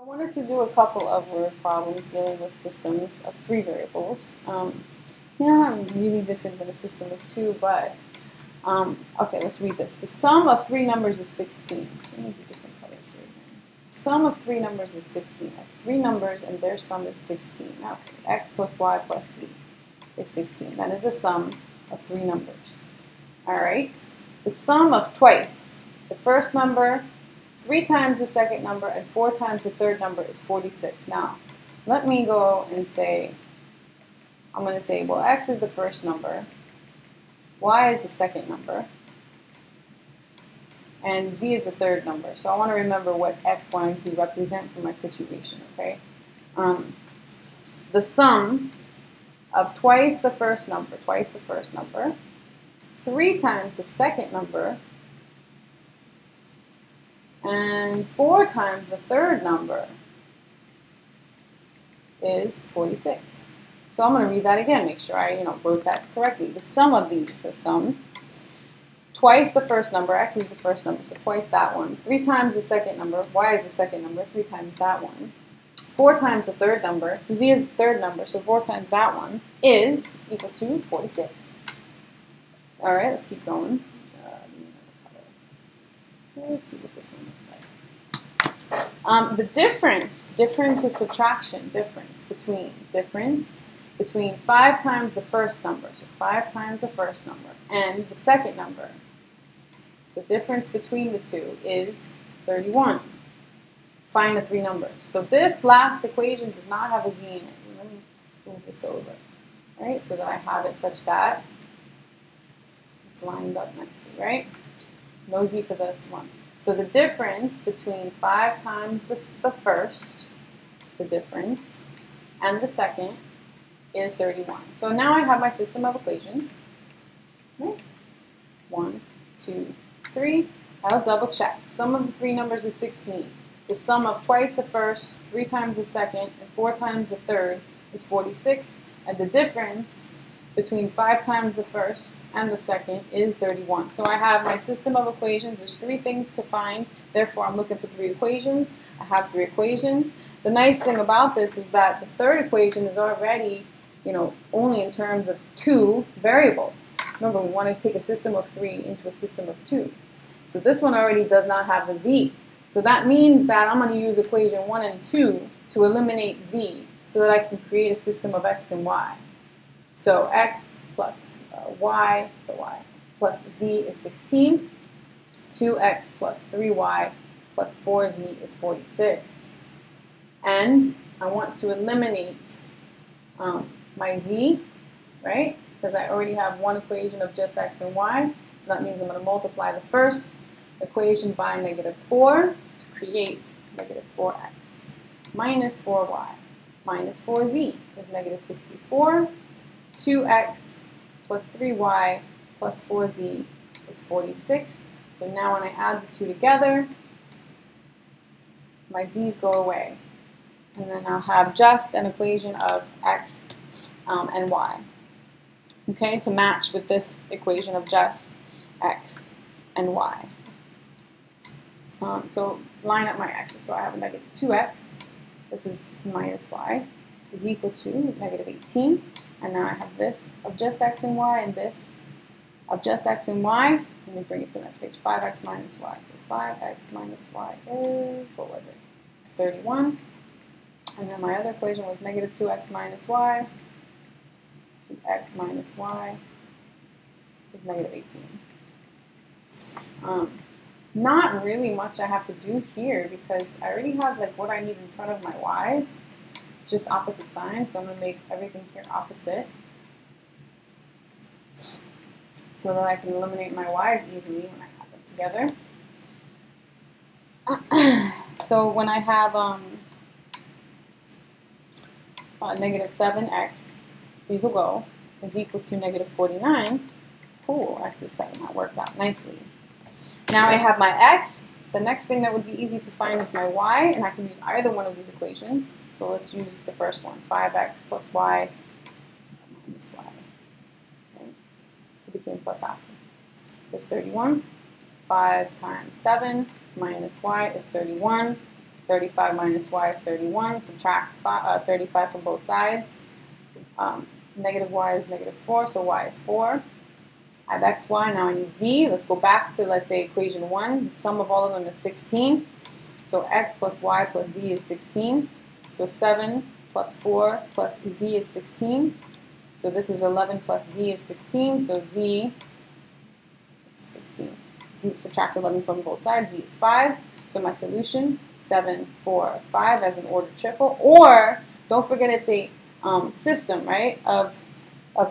I wanted to do a couple of word problems dealing with systems of three variables. They're not really different than a system of two, but okay, let's read this. The sum of three numbers is 16. So I'm going to do different colors here. The sum of three numbers is 16. I have three numbers and their sum is 16. Now, x plus y plus z is 16. That is the sum of three numbers. All right. The sum of twice the first number, 3 times the second number, and 4 times the third number is 46. Now, let me go and say, I'm going to say, well, x is the first number, y is the second number, and z is the third number. So I want to remember what x, y, and z represent for my situation, okay? The sum of twice the first number, 3 times the second number, and 4 times the third number is 46. So I'm going to read that again, make sure I wrote that correctly. The sum of these, so sum, twice the first number, x is the first number, so twice that one, 3 times the second number, y is the second number, 3 times that one, 4 times the third number, z is the third number, so 4 times that one is equal to 46. All right, let's keep going. Let's see what this one looks like. The difference is subtraction. Difference between 5 times the first number, so 5 times the first number, and the second number. The difference between the two is 31. Find the three numbers. So this last equation does not have a z in it. Let me move this over, right, so that I have it such that it's lined up nicely, right? No z for this one. So the difference between 5 times the first, the difference, and the second is 31. So now I have my system of equations. Okay. 1, 2, 3. I'll double check. Sum of the three numbers is 16. The sum of twice the first, 3 times the second, and 4 times the third is 46. And the difference between 5 times the first and the second is 31. So I have my system of equations. There's three things to find. Therefore, I'm looking for three equations. I have three equations. The nice thing about this is that the third equation is already, only in terms of two variables. Remember, we want to take a system of three into a system of two. So this one already does not have a z. So that means that I'm going to use equation 1 and 2 to eliminate z so that I can create a system of x and y. So x plus y, so y plus z is 16. 2x plus 3y plus 4z is 46. And I want to eliminate my z, right? Because I already have one equation of just x and y. So that means I'm going to multiply the first equation by -4 to create -4x. Minus 4y minus 4z is -64. 2x plus 3y plus 4z is 46. So now when I add the two together, my z's go away. And then I'll have just an equation of x and y, okay, to match with this equation of just x and y. So line up my x's. So I have a -2x. This is minus y is equal to -18. And now I have this of just x and y and this of just x and y. Let me bring it to the next page. 5x minus y. So 5x minus y is, what was it? 31. And then my other equation was -2x minus y. 2x minus y is -18. Not really much I have to do here because I already have what I need in front of my y's. Just opposite signs, so I'm going to make everything here opposite so that I can eliminate my y's easily when I have them together. So when I have -7x, these will go, is equal to -49. Cool, x is 7, that worked out nicely. Now I have my x. The next thing that would be easy to find is my y, and I can use either one of these equations. So let's use the first one, 5x plus y minus y. Okay. It became plus alpha. It's 31. 5 times 7 minus y is 31. 35 minus y is 31. Subtract 35 from both sides. Negative y is negative 4, so y is 4. I have xy, now I need z. Let's go back to, let's say, equation 1. The sum of all of them is 16. So x plus y plus z is 16. So 7 plus 4 plus z is 16. So this is 11 plus z is 16. So z is 16. Subtract 11 from both sides. Z is 5. So my solution, 7, 4, 5 as an ordered triple. Or, don't forget it's a system, right, of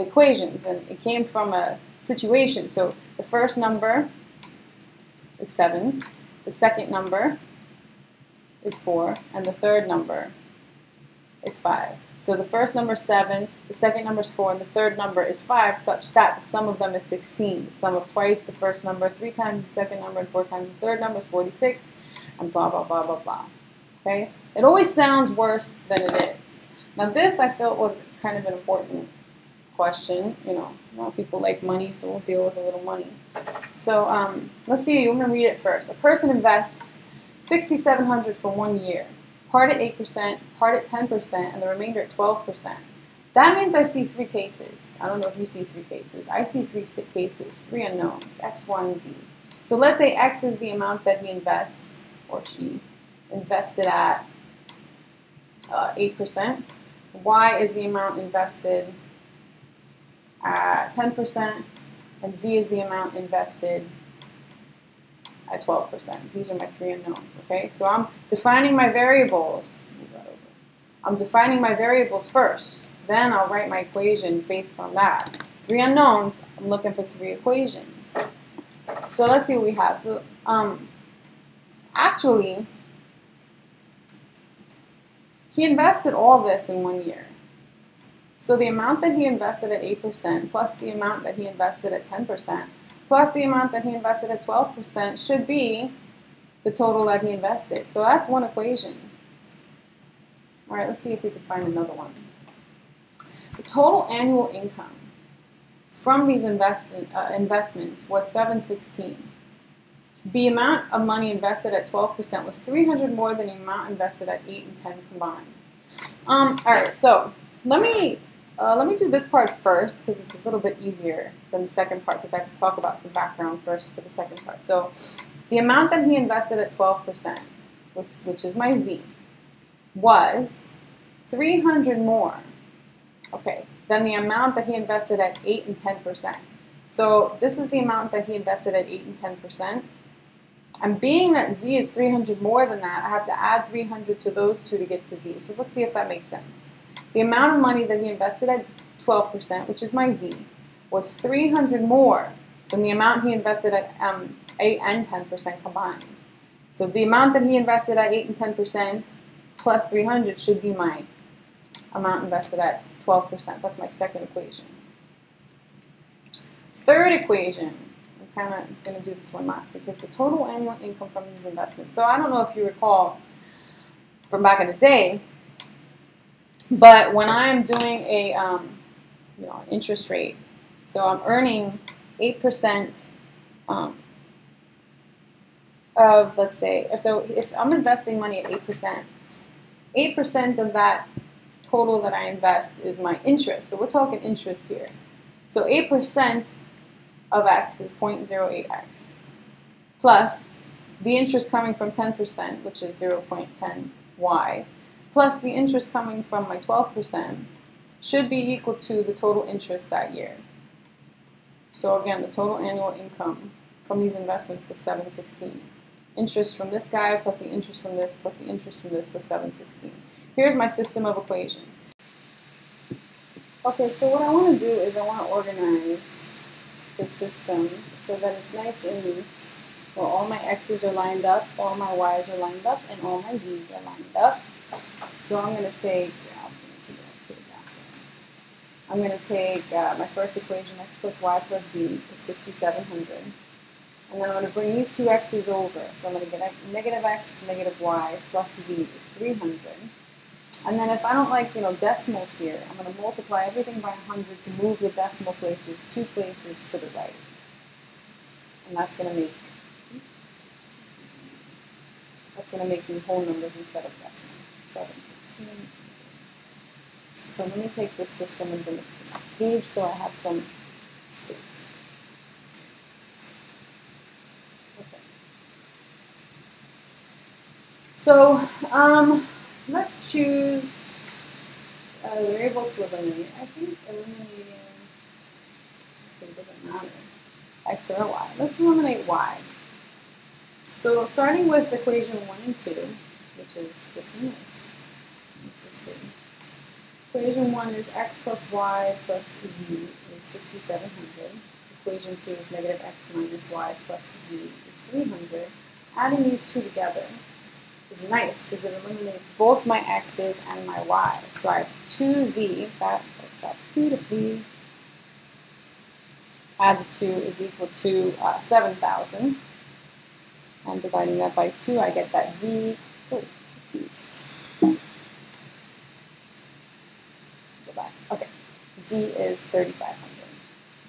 equations. And it came from a situation. So the first number is 7. The second number is 4, and the third number is 5. So the first number is 7, the second number is 4, and the third number is 5, such that the sum of them is 16. The sum of twice the first number, 3 times the second number, and 4 times the third number is 46, and blah, blah, blah, blah, blah. Okay? It always sounds worse than it is. Now this, I felt, was kind of an important question. You know, a lot of people like money, so we'll deal with a little money. So let's see, I'm going to read it first. A person invests $6,700 for 1 year, part at 8%, part at 10%, and the remainder at 12%. That means I see 3 cases. I don't know if you see 3 cases. I see 3 cases, 3 unknowns, X, Y, and Z. So let's say X is the amount that he invests, or she, invested at 8%. Y is the amount invested at 10%, and Z is the amount invested at 12%. These are my 3 unknowns, okay? So I'm defining my variables. I'm defining my variables first. Then I'll write my equations based on that. 3 unknowns, I'm looking for 3 equations. So let's see what we have. Actually, he invested all this in 1 year. So the amount that he invested at 8% plus the amount that he invested at 10% plus the amount that he invested at 12% should be the total that he invested. So that's one equation. All right, let's see if we can find another one. The total annual income from these investments was $716. The amount of money invested at 12% was $300 more than the amount invested at 8 and 10 combined. All right, so let me do this part first because it's a little bit easier than the second part because I have to talk about some background first for the second part. So the amount that he invested at 12%, which is my Z, was 300 more, okay, than the amount that he invested at 8 and 10%. So this is the amount that he invested at 8 and 10%. And being that Z is 300 more than that, I have to add 300 to those two to get to Z. So let's see if that makes sense. The amount of money that he invested at 12%, which is my Z, was 300 more than the amount he invested at 8 and 10% combined. So the amount that he invested at 8 and 10% plus 300 should be my amount invested at 12%. That's my second equation. Third equation, I'm kind of going to do this one last because the total annual income from these investments. So I don't know if you recall from back in the day, but when I'm doing a, you know, an interest rate, so I'm earning 8% of, let's say, so if I'm investing money at 8%, 8% of that total that I invest is my interest. So we're talking interest here. So 8% of X is 0.08X plus the interest coming from 10%, which is 0.10Y, plus the interest coming from my 12% should be equal to the total interest that year. So again, the total annual income from these investments was $716. Interest from this guy plus the interest from this plus the interest from this was $716. Here's my system of equations. Okay, so what I want to do is I want to organize the system so that it's nice and neat, where all my X's are lined up, all my Y's are lined up, and all my Z's are lined up. So I'm going to take, my first equation, x plus y plus b is 6,700. And then I'm going to bring these two x's over. So I'm going to get negative x, negative y, plus b is 300. And then if I don't like, you know, decimals here, I'm going to multiply everything by 100 to move the decimal places 2 places to the right. And that's going to make That's going to make me whole numbers instead of decimals. 716. So let me take this system and bring it to the next page so I have some space. Okay. So let's choose a variable to eliminate. I think eliminating, it doesn't matter, x or y. Let's eliminate y. So starting with equation 1 and 2, which is this and this. This is 3. Equation 1 is x plus y plus z is 6,700. Equation 2 is negative x minus y plus z is 300. Adding these two together is nice because it eliminates both my x's and my y's. So I have 2z, that works out p to p. Add the 2 is equal to 7,000. I'm dividing that by 2, I get that z. Oh, go back. Okay, z is 3,500.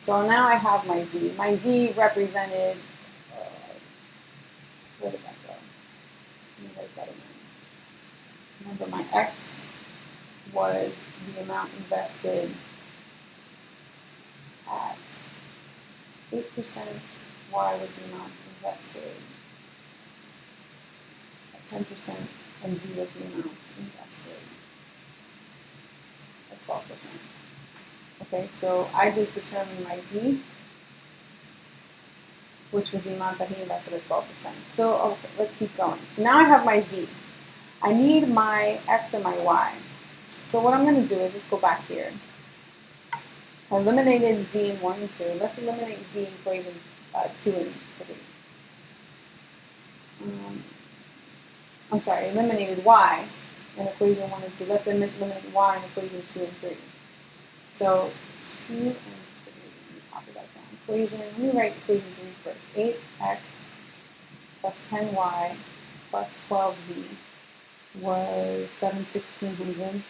So now I have my z. My z represented, where did that go? Let me write that again. Remember, my x was the amount invested at 8%. Y was the amount invested 10% and z was the amount invested at 12%. Okay, so I just determined my z, which was the amount that he invested at 12%. So okay, let's keep going. So now I have my z. I need my x and my y. So what I'm going to do is, let's go back here. I eliminated z in 1 and 2. Let's eliminate z in equation 2 and 3. I'm sorry, eliminated y in equation 1 and 2. Let's eliminate y in equation 2 and 3. So 2 and 3, copy that down. Equation, let me write equation 3 first. 8x plus 10y plus 12z was 7,600.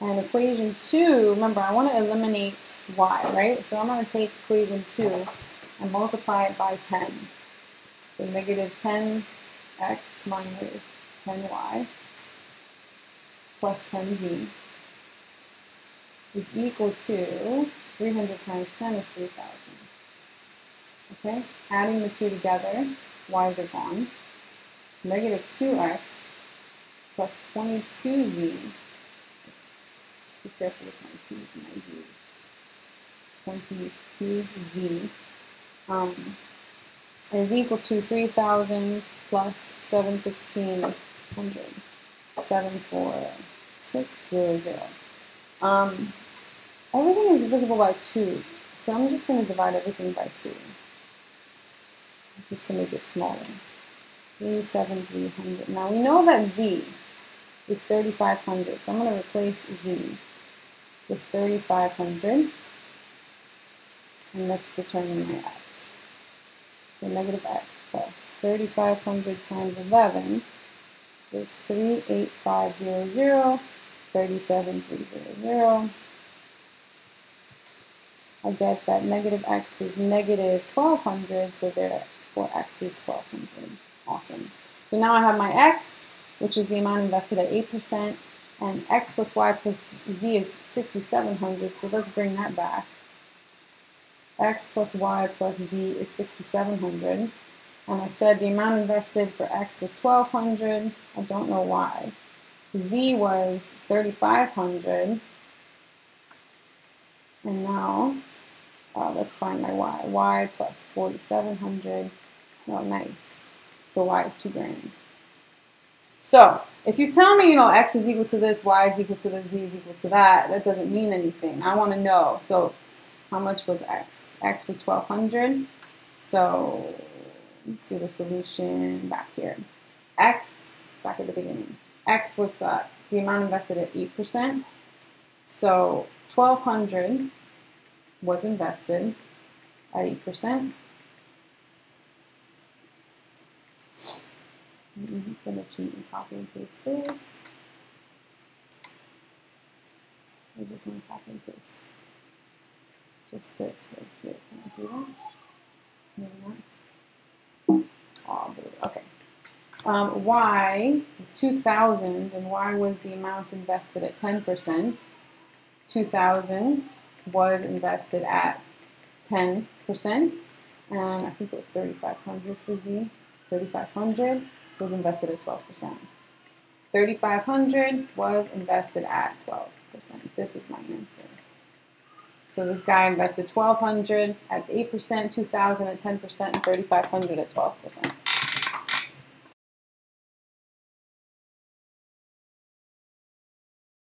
And equation 2, remember, I want to eliminate y, right? So I'm going to take equation 2 and multiply it by 10. So negative 10 x minus 10y plus 10z is equal to 300 times 10 is 3,000. Okay, adding the two together, y's are gone. Negative 2x plus 22z, be careful with my t's and my z's, 22z is equal to 3,000 plus 7,600, 74600. Everything is divisible by 2, so I'm just going to divide everything by 2, just to make it smaller. 3,700. Now we know that z is 3,500, so I'm going to replace z with 3,500, and let's determine my x. So negative x plus 3,500 times 11 is 38500, 37300. I get that negative x is negative 1,200, so therefore x is 1,200. Awesome. So now I have my x, which is the amount invested at 8%, and x plus y plus z is 6,700, so let's bring that back. X plus y plus z is 6,700. And I said the amount invested for x was 1,200. I don't know why. Z was 3,500. And now, let's find my y. Y plus 4,700. Oh, nice. So y is $2,000. So if you tell me, you know, x is equal to this, y is equal to this, z is equal to that, that doesn't mean anything. I want to know. So how much was x? X was 1,200. So let's do the solution back here. X, back at the beginning. X was the amount invested at 8%. So 1,200 was invested at 8%. I'm going to cheat and copy and paste this. I just want to copy and paste just this right here. Can I do that? Maybe not. Oh, okay. Y is 2,000, and Y was the amount invested at 10%. 2,000 was invested at 10%, and I think it was 3,500 for Z. 3,500 was invested at 12%. 3,500 was invested at 12%. This is my answer. So this guy invested 1,200 at 8%, 2,000 at 10%, and 3,500 at 12%.